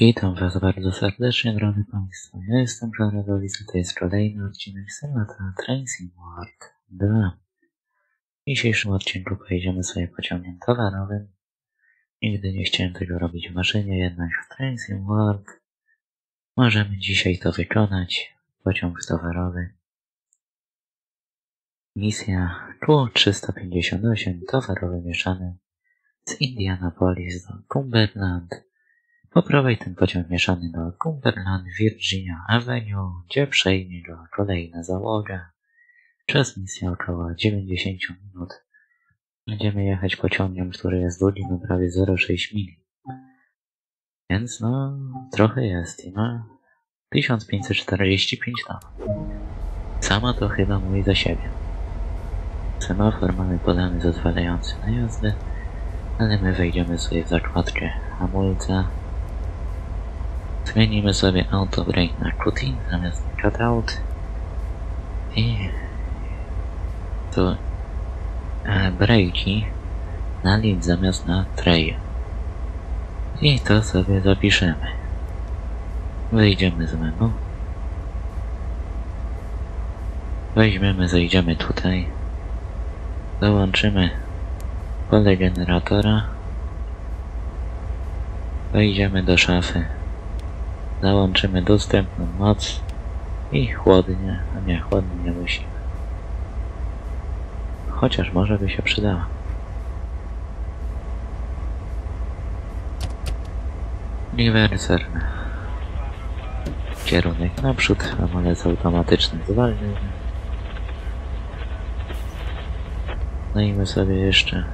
Witam Was bardzo serdecznie, drodzy Państwo. Ja jestem Towarowy, to jest kolejny odcinek symulatora Train Sim World 2. W dzisiejszym odcinku pojedziemy sobie pociągiem towarowym. Nigdy nie chciałem tego robić w maszynie, jednak w Train Sim World możemy dzisiaj to wykonać. Pociąg towarowy. Misja Q358, towarowy mieszany z Indianapolis do Cumberland. Po prawej ten pociąg mieszany do Cumberland, Virginia Avenue, gdzie przejmie go kolejna załoga. Czas misji około 90 minut. Będziemy jechać pociągiem, który jest długi, no prawie 0,6 mil. Więc no, trochę jest i no, 1545 ton. Sama to chyba mówi za siebie. Semafor mamy podany zezwalający na jazdę, ale my wejdziemy sobie w zakładkę hamulca. Zmienimy sobie auto brake na cutie zamiast cutout i tu breaki na lead zamiast na trail. I to sobie zapiszemy. Wyjdziemy z menu. Weźmiemy, zejdziemy tutaj. Dołączymy pole generatora. Wejdziemy do szafy. Załączymy dostępną moc i chłodnie, a nie, chłodnie nie musimy. Chociaż może by się przydała. Rewerser. Kierunek naprzód, hamulec automatyczny zwalniamy. Dajmy sobie jeszcze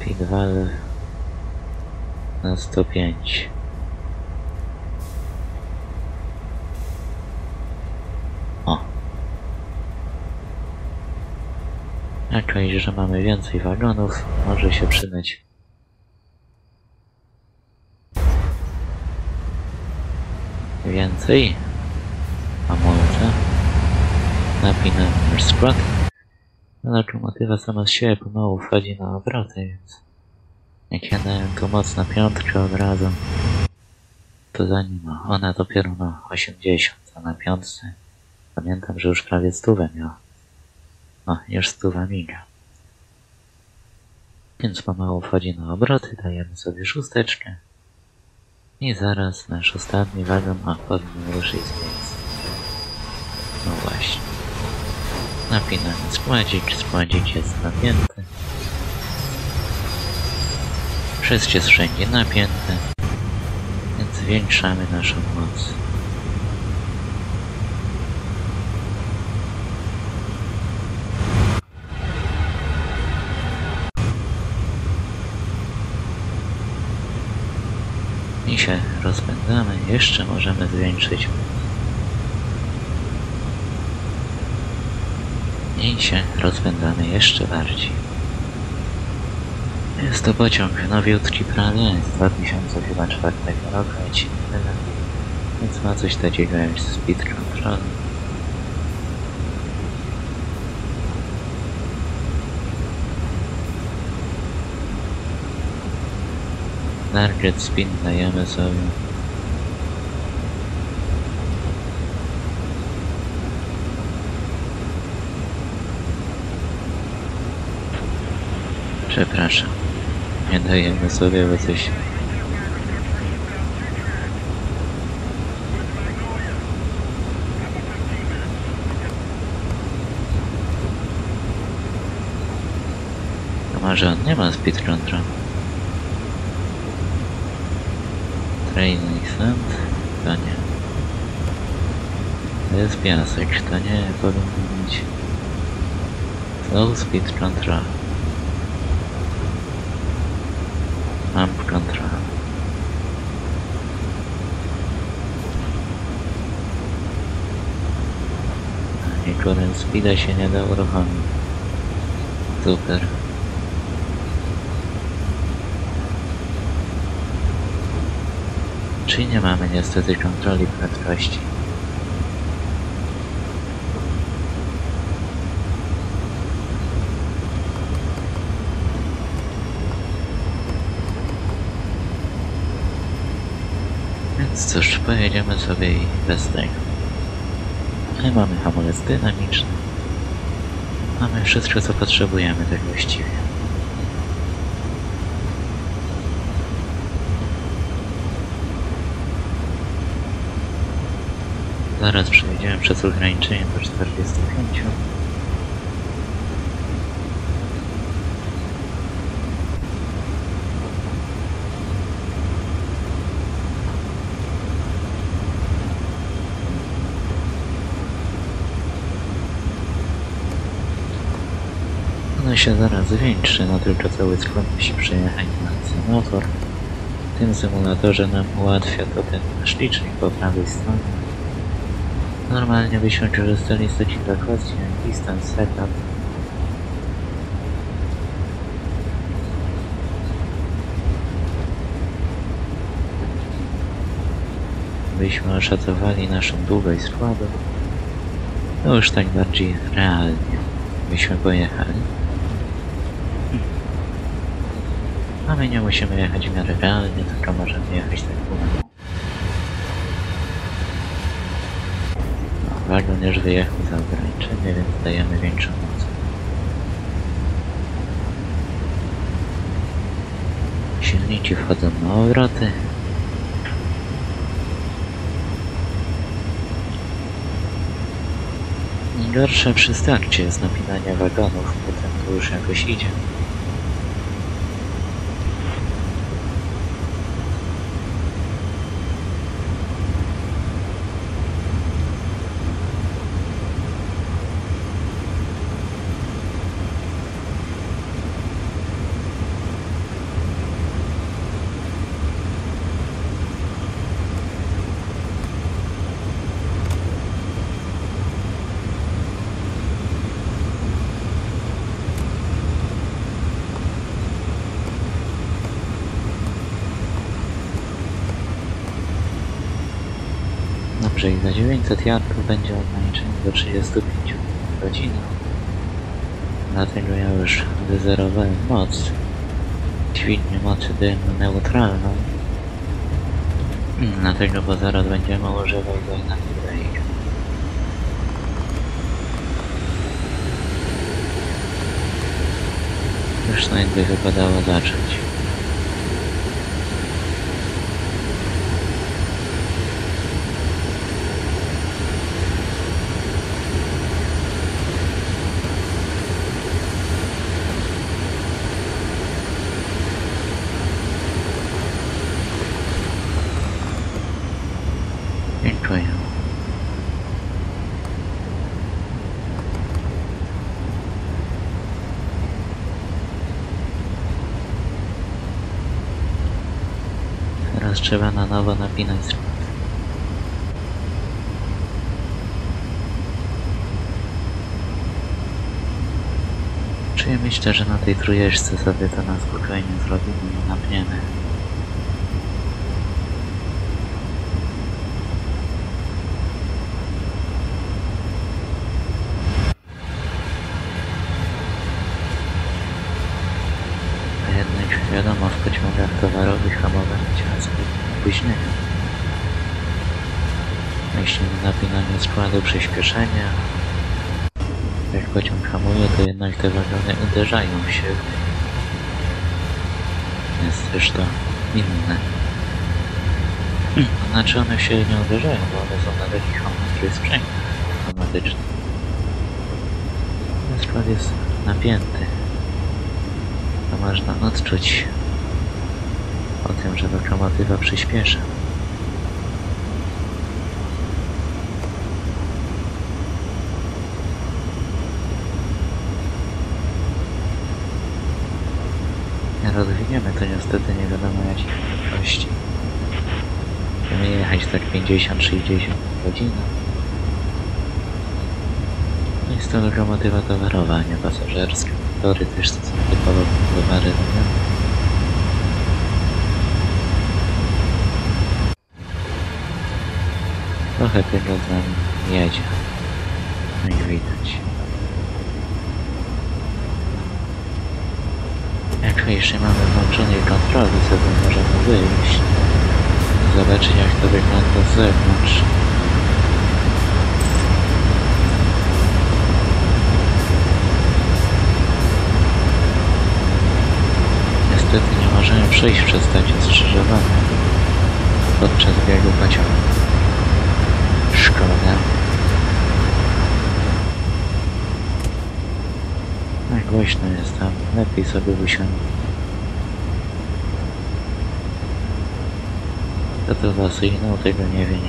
pit valve na 105. O! Jakoś, że mamy więcej wagonów, może się przydać. Więcej hamulca. Napinamy nasz skład. Lokomotywa sama z siebie pomału wchodzi na obroty, więc jak ja dałem tu mocno piątkę od razu, to za nim ona dopiero na 80, a na piątce pamiętam, że już prawie 100 miała. O, już 100 miga. Więc pomału wchodzi na obroty, dajemy sobie szósteczkę i zaraz nasz ostatni wagon powinien ruszyć z miejsca. No właśnie. Napinamy składzik, składzik jest napięty. Wszystko jest wszędzie napięte, więc zwiększamy naszą moc. I się rozpędzamy, jeszcze możemy zwiększyć moc. I się rozpędzamy jeszcze bardziej. Jest to pociąg nowiutki prawie z 2004 roku, więc ma coś takiego jak speed control. Target speed dajemy sobie. Przepraszam. Nie dajemy sobie, bo coś to może on nie ma speed control. Training sand? To nie. To jest piasek, to nie powinno być. Slow speed control. Mam kontrolę. Niekorem speeda się nie da uruchomić. Super. Czyli nie mamy niestety kontroli prędkości. Więc cóż, pojedziemy sobie i bez tego. Ale mamy hamulec dynamiczny. Mamy wszystko, co potrzebujemy tak właściwie. Zaraz przejdziemy przez ograniczenie do 45. Ono się zaraz zwiększy, no tylko cały skład musi przejechać na semafor. W tym symulatorze nam ułatwia to ten nasz licznik po prawej stronie. Normalnie byśmy korzystali z takich zakładki jak distance setup. Byśmy oszacowali naszą długość składu. No już tak bardziej realnie byśmy pojechali. A my nie musimy jechać w miarę realnie, tylko możemy jechać tak późno. Wagon już wyjechał za ograniczenie, więc dajemy większą moc. Silniki wchodzą na obroty. Najgorsze przy starcie jest napinanie wagonów, potem to już jakoś idzie. Że i za 900 yardów będzie ograniczenie do 35 godzin. Dlatego ja już wyzerowałem moc. Świetnie mocy dajemy neutralną. Dlatego, bo zaraz będziemy używać go na break. Już najlepiej wypadało zacząć. Teraz trzeba na nowo napinać skład. Czyli myślę, że na tej trójeczce sobie to na spokojnie zrobimy i napniemy. Wiadomo, w pociągach towarowych hamowanie ciała zbyt później. Myślimy napinanie składu przyspieszenia. Jak pociąg hamuje, to jednak te wagony uderzają się. Jest też to inne. Znaczy one się nie uderzają, bo one są na takich hamulcowych sprzęgach automatycznych. Ten skład jest napięty. To można odczuć o tym, że lokomotywa przyspiesza. Rozwiniemy to niestety nie wiadomo jakiej prędkości. Będziemy jechać tak 50-60 godzinę. Jest to lokomotywa towarowa, a nie pasażerska. Tory też to są typowo towary. Trochę tego z nami jedzie. No i widać. Jak jeszcze mamy włączony kontroli, sobie możemy wyjść. zobaczyć, jak to wygląda z zewnątrz. Niestety nie możemy przejść przez takie skrzyżowanie podczas biegu pociągu. Szkoda. A głośno jest tam, lepiej sobie usiądę. Co to za sygnał, tego nie wiem,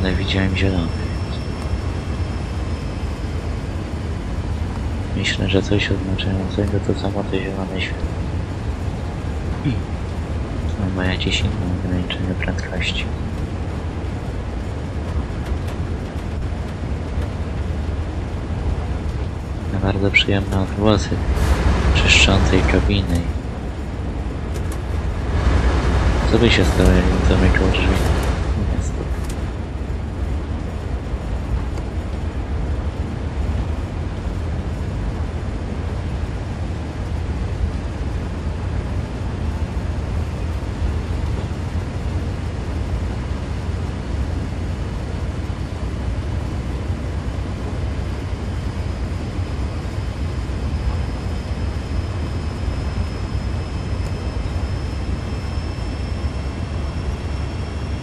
ale widziałem zielony, więc myślę, że coś oznaczającego to samo te zielone światło. Albo jakieś inne ograniczenie prędkości. Bardzo przyjemne odgłosy czyszczącej kabiny. Co by się stało, jakbym zamykał drzwi? Niestety.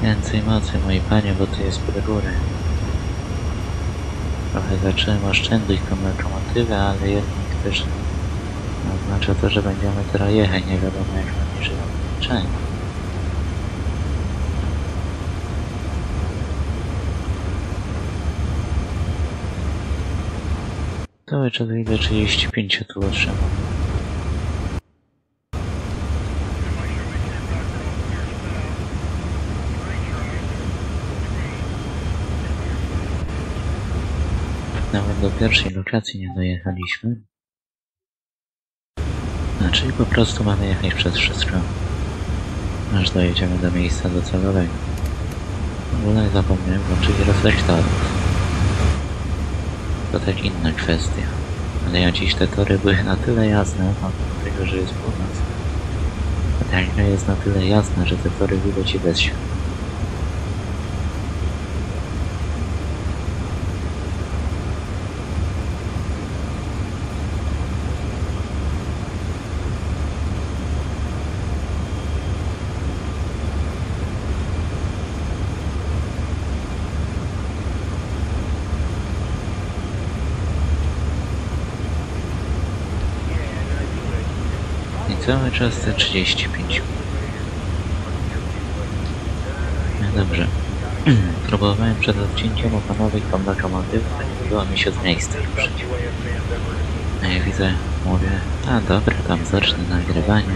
Więcej mocy, moi panie, bo tu jest pod górę. Trochę zacząłem oszczędzić tą lokomotywę, ale jednak też oznacza to, że będziemy teraz jechać, nie wiadomo jak nam się odliczenie. Cały czas widzę 35 tu otrzymam. Nawet do pierwszej lokacji nie dojechaliśmy. Znaczy po prostu mamy jechać przez wszystko, aż dojedziemy do miejsca docelowego. W ogóle zapomniałem włączyć reflektorów. To tak inna kwestia. Ale ja dziś te tory były na tyle jasne, od tego, że jest północ. A tak jest na tyle jasne, że te tory widać i bez światła. Cały czas te 35. No dobrze. Próbowałem przed odcięciem opanować tą lokomotywę, ale nie udało mi się z miejsca ruszyć. No jak widzę, mówię, a dobra, tam zacznę nagrywanie.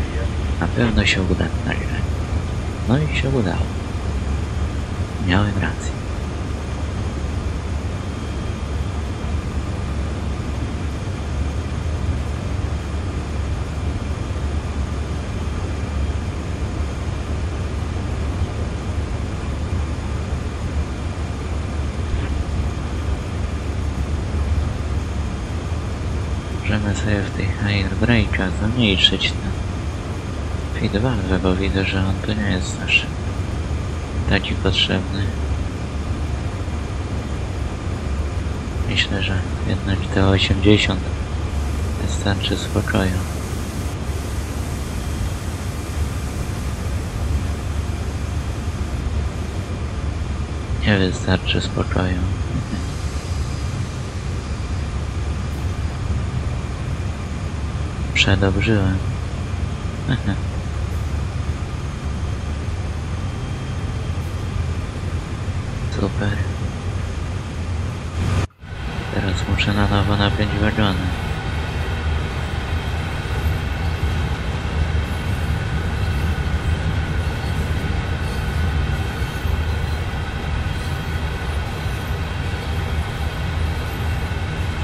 Na pewno się uda nagrać. No i się udało. Miałem rację. Możemy sobie w tych airbreakach zamniejszyć ten feedback, bo widzę, że on tu nie jest nasz taki potrzebny. Myślę, że jednak te 80 wystarczy spokoju. Nie wystarczy spokoju. Przedobrzyłem. Super. Teraz muszę na nowo napiąć wagony.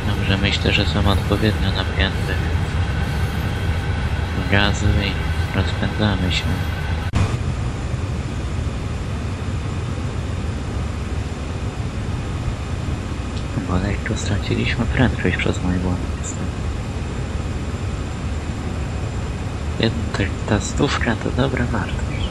Dobrze, myślę, że są odpowiednio napięte. Gazu i rozpędzamy się. Bo lekko straciliśmy prędkość przez mój błąd, niestety. Jednak ta stówka to dobra wartość.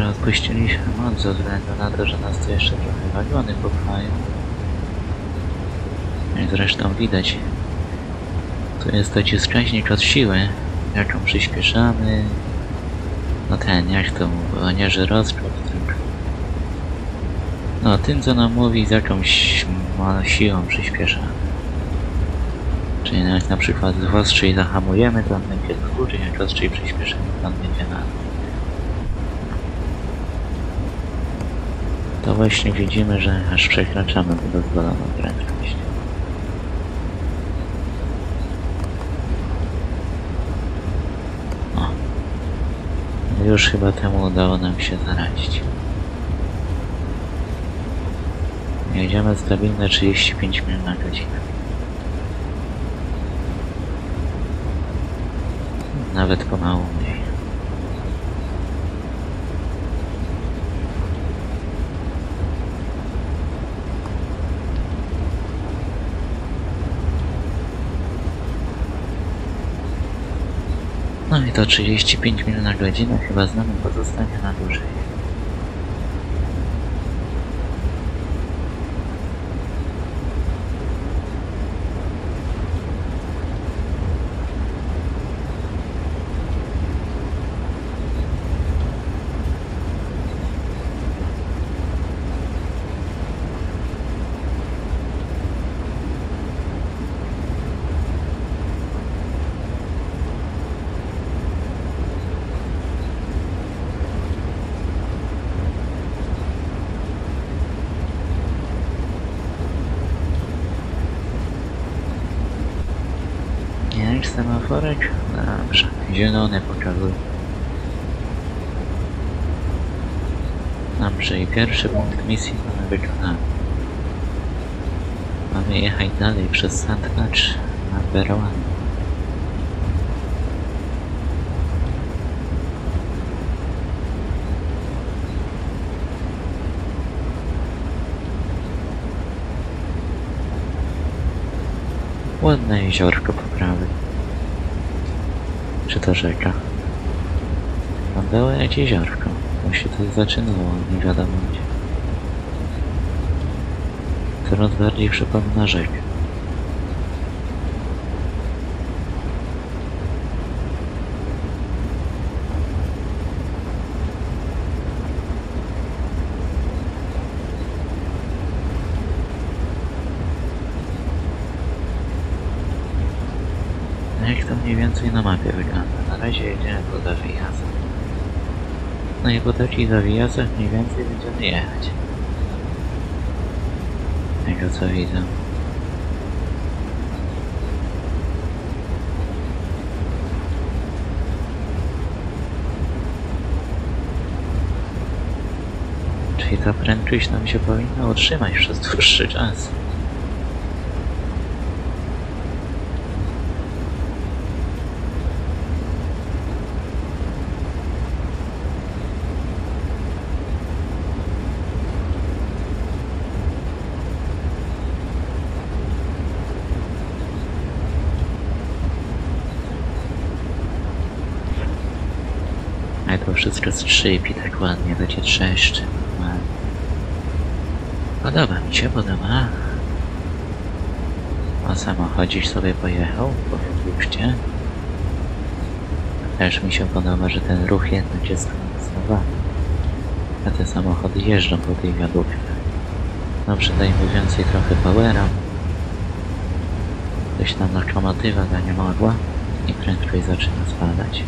że odpuściliśmy moc ze względu na to, że nas tu jeszcze trochę wagony popchają. I zresztą widać, tu jest taki wskaźnik od siły, jaką przyspieszamy. No ten, jak to mówię, nie, że rozkład, tylko... No, tym co nam mówi, z jakąś siłą przyspieszamy. Czyli jak na przykład z ostrzej zahamujemy, to on będzie w górę, jak ostrzej przyspieszymy, to on będzie na dół. To właśnie widzimy, że aż przekraczamy dozwoloną prędkość. O. Już chyba temu udało nam się zaradzić. Jedziemy stabilne 35 mil na godzinę. Nawet pomału mniej. No i to 35 mil na godzinę chyba z nami pozostanie na dłużej. Semaforek? Dobrze, zielony pokazuje. Dobrze, i pierwszy punkt misji mamy wykonany. Mamy jechać dalej przez Sandwich na Berłan. Ładne jeziorko po prawej. Czy to rzeka? Wyglądało jak jeziorko. Bo się coś zaczynało, nie wiadomo gdzie. Coraz bardziej przypomina rzekę. Jak to mniej więcej na mapie wygląda. Na razie jedziemy po zawijasach. No i po takich zawijasach mniej więcej będziemy jechać. Tego co widzę. Czyli ta prędkość nam się powinna utrzymać przez dłuższy czas. Wszystko strzypi tak ładnie, to cię trzeszczy. Podoba mi się, podoba. A samochodzik sobie pojechał, po wybuchcie. Też mi się podoba, że ten ruch jednak jest konstantowany. A te samochody jeżdżą po tej wiadówce. Dobrze, dajmy więcej trochę powera. Coś tam lokomotywa za nie mogła i prędkość zaczyna spadać.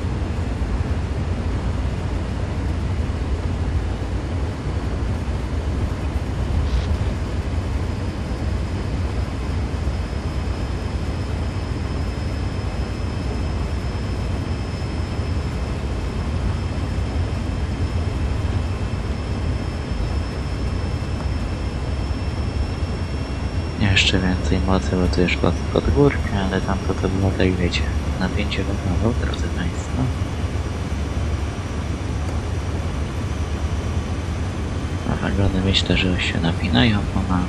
Jeszcze więcej mocy, bo tu już pod górkę, ale tam to było, tak wiecie, napięcie rozmował, drodzy Państwo. A wagony myślę, że już się napinają pomału.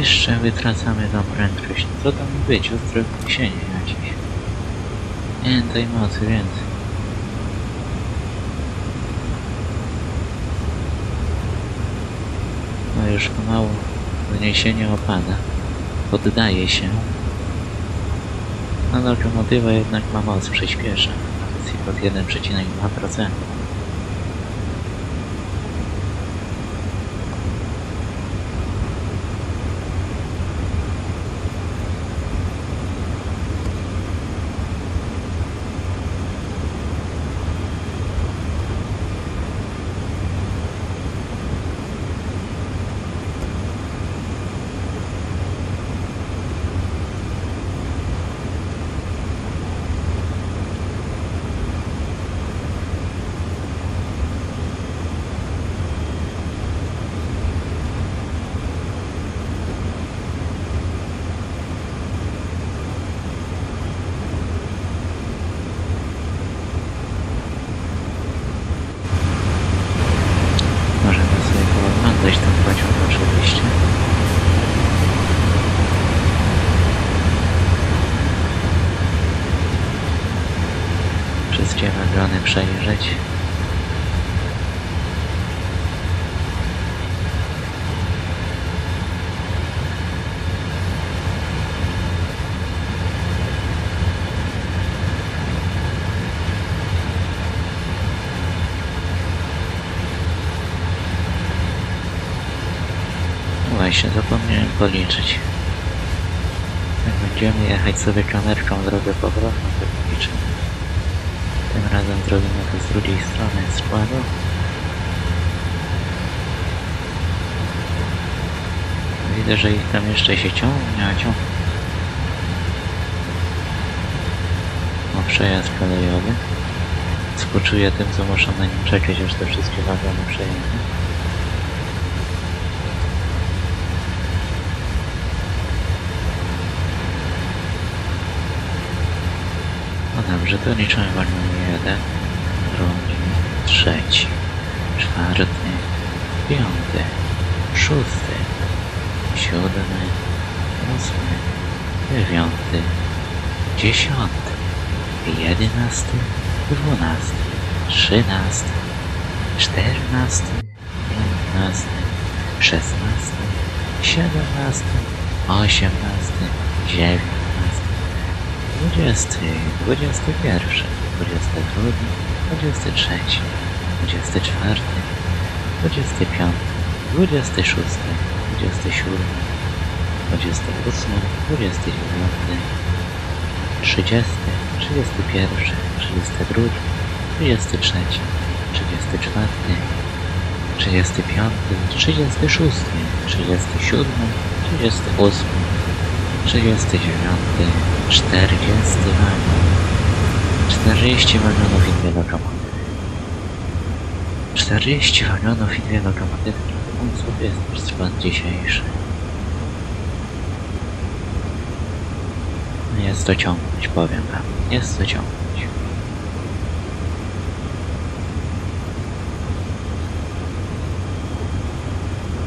jeszcze wytracamy tą prędkość. Co tam być? Odwrócenie jakieś. Nie, tej mocy więcej. No już pomału uniesienie opada. Poddaje się. No lokomotywa jednak ma moc, przyspiesza. Pod 1,2%. Wszystkie wagony przejrzeć. Właśnie, zapomniałem policzyć. Jak będziemy jechać sobie kamerką drogę powrotną, to policzymy. Tym razem zrobimy to z drugiej strony składu. Widzę, że ich tam jeszcze się ciągnie, a ciągnie. O, przejazd kolejowy. Współczuję tym, co muszą na nim czekać, aż te wszystkie wagony przejęte. No dobrze, to liczymy wagon 40 wagonów i dwie lokomotywy. 40 wagonów i dwie lokomotywy. To jest nasz skład dzisiejszy. Jest to ciągnąć, powiem wam. Jest to ciągnąć.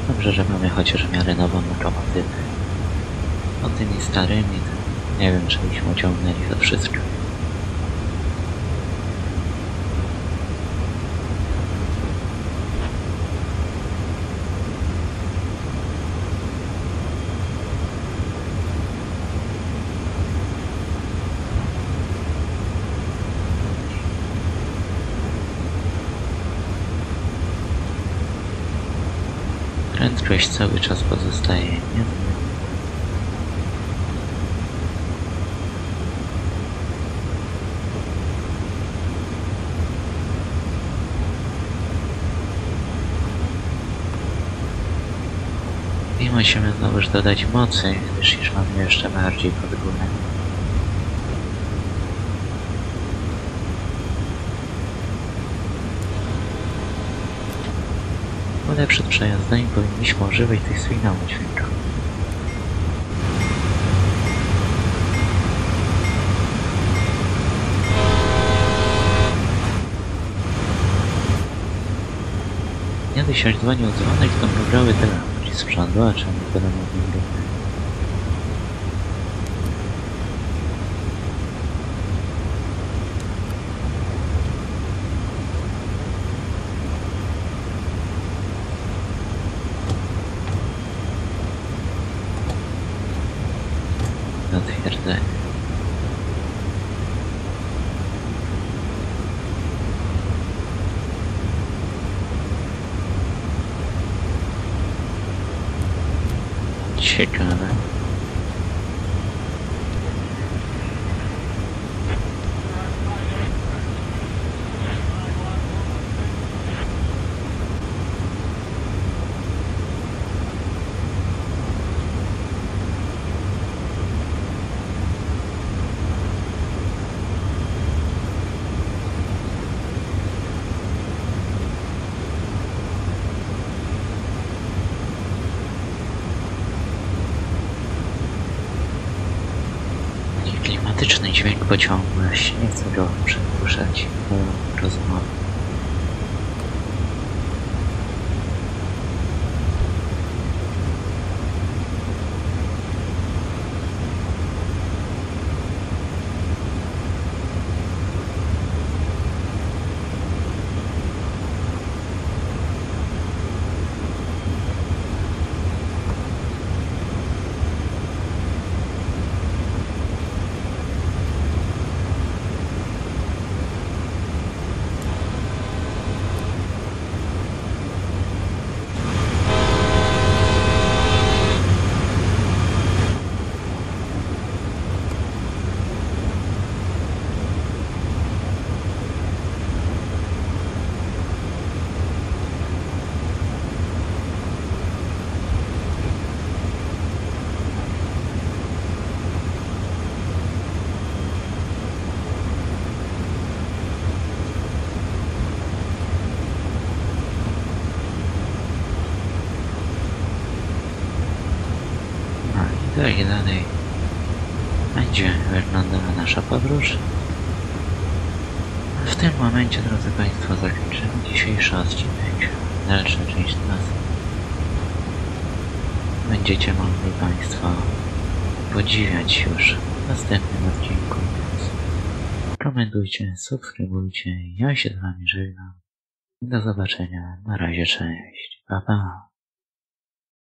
Dobrze, że mamy chociaż w miarę nową lokomotywę. O tymi starymi, nie wiem, czy byśmy uciągnęli to wszystko. Prędkość cały czas pozostaje, nie? I musimy znowuż dodać mocy, gdyż już mamy jeszcze bardziej pod górę. Ale przed przejazdami powinniśmy używać tych sygnałów dźwiękowych. Kiedy się dzwonił dzwonek, to mrugały te lampki z przodu, a czemu to nam mrugały? śmiertelny. Ciekawe. Dźwięk pociągu, ja się nie chcę go przedłużać rozmowy. I dalej będzie wyglądała nasza podróż. W tym momencie, drodzy Państwo, zakończymy dzisiejszy odcinek. Dalsza część nas będziecie mogli Państwo podziwiać już w następnym odcinku. Komentujcie, subskrybujcie. Ja się z Wami żegnam. Do zobaczenia. Na razie, cześć. Pa, pa.